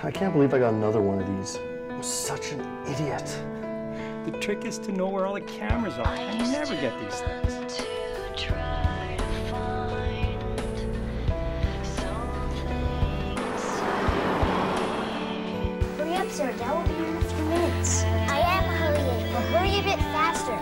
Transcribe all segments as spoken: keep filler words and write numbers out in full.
I can't believe I got another one of these. I'm such an idiot. The trick is to know where all the cameras are. I never get these things. Hurry up, sir. That will be in a few minutes. I am hurrying, but hurry a bit faster.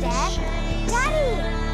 Dad? Daddy!